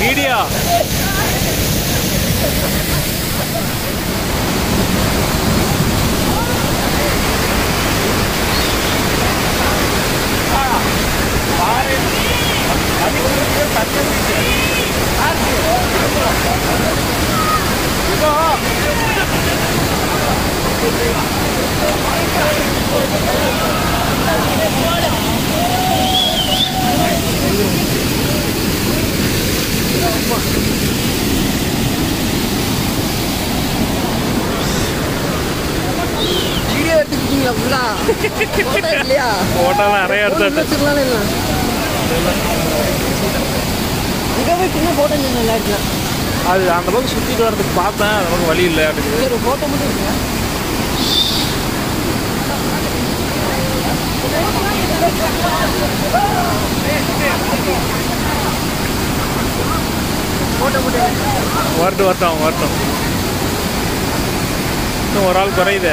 미디어 அது அந்த பக்கம் சுத்திட்டு வரதுக்கு பார்த்தேன், அந்த பக்கம் வழி இல்லை வரட்டும் வரட்டும் வரட்டும். இன்னும் ஒரு ஆள் குறையுது.